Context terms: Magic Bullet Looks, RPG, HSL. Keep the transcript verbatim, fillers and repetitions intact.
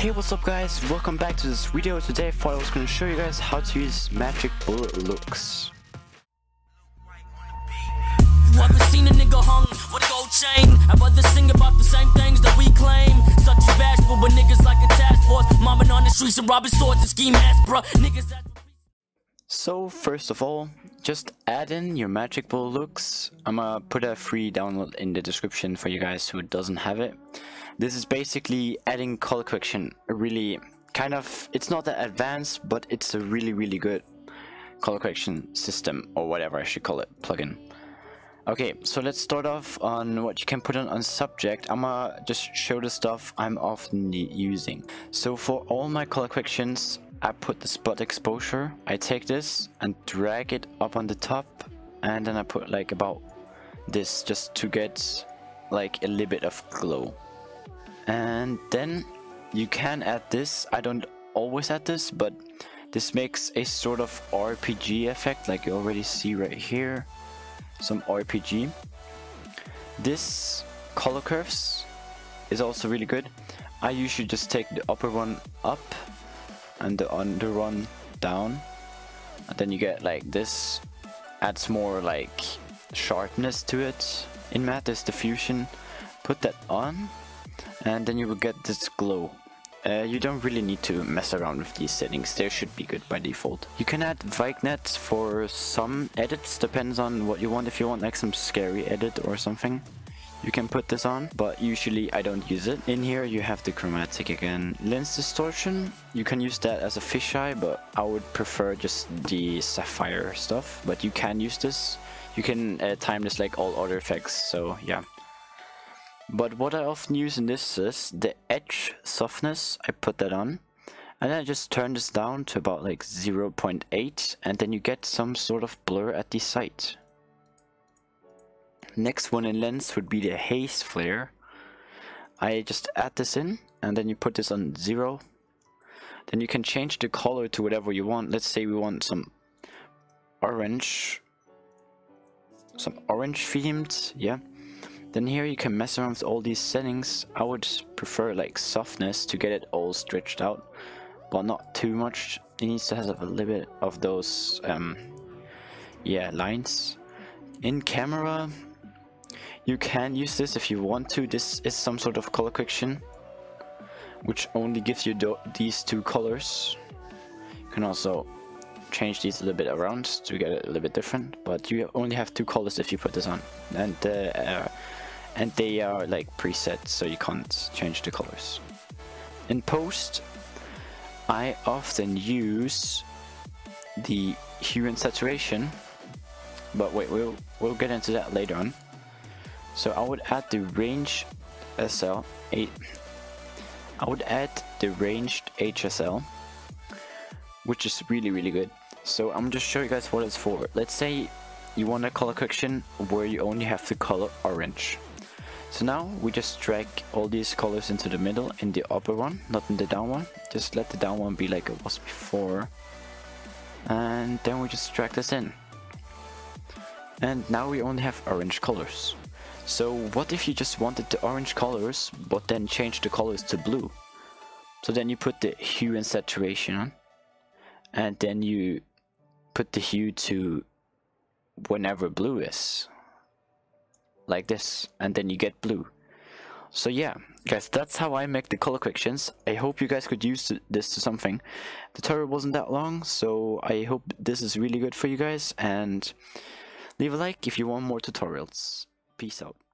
Hey, what's up guys, welcome back to this video. Today I thought I was going to show you guys how to use Magic Bullet Looks. You ever seen a nigga hung with a gold chain? I've other sing about the same things that we claim. Such as bashful, but niggas like a task force, mobbing on the streets and robbing stores and scheme ass, bruh. Niggas at the... So first of all, just add in your Magic Bullet Looks. I'm gonna put a free download in the description for you guys who doesn't have it. This is basically adding color correction. A really kind of, it's not that advanced, but it's a really really good color correction system, or whatever I should call it, plugin. Okay, so let's start off on what you can put on, on subject. I'm gonna just show the stuff I'm often using. So for all my color corrections, I put the spot exposure. I take this and drag it up on the top, and then I put like about this, just to get like a little bit of glow. And then you can add this. I don't always add this, but this makes a sort of R P G effect, like you already see right here, some R P G. This color curves is also really good. I usually just take the upper one up and the under one down, and then you get like this. Adds more like sharpness to it. In matte is diffusion. Put that on, and then you will get this glow. Uh, you don't really need to mess around with these settings, they should be good by default. You can add vignette for some edits, depends on what you want. If you want like some scary edit or something, you can put this on, but usually I don't use it. In here you have the chromatic again. Lens distortion, you can use that as a fisheye, but I would prefer just the sapphire stuff, but you can use this. You can uh, time this like all other effects, so yeah. But what I often use in this is the edge softness. I put that on, and then I just turn this down to about like zero point eight, and then you get some sort of blur at the side. Next one in lens would be the haze flare. I just add this in, and then you put this on zero. Then you can change the color to whatever you want. Let's say we want some orange, some orange themed, yeah. Then here you can mess around with all these settings. I would prefer like softness to get it all stretched out, but not too much. It needs to have a little bit of those um, yeah, lines. In camera, you can use this if you want to. This is some sort of color correction, which only gives you these two colors. You can also change these a little bit around to get it a little bit different, but you only have two colors if you put this on, and uh, uh, and they are like presets, so you can't change the colors. In post, I often use the hue and saturation, but wait, we'll we'll get into that later on. So I would add the range S L eight. I would add the ranged H S L, which is really really good. So I'm just showing you guys what it's for. Let's say you want a color correction where you only have the color orange. So now we just drag all these colors into the middle, in the upper one, not in the down one. Just let the down one be like it was before, and then we just drag this in, and now we only have orange colors. So what if you just wanted the orange colors, but then change the colors to blue? So then you put the hue and saturation on, and then you put the hue to whenever blue is, like this, and then you get blue. So yeah guys, that's how I make the color corrections. I hope you guys could use this to something. The tutorial wasn't that long, so I hope this is really good for you guys, and leave a like if you want more tutorials. Peace out.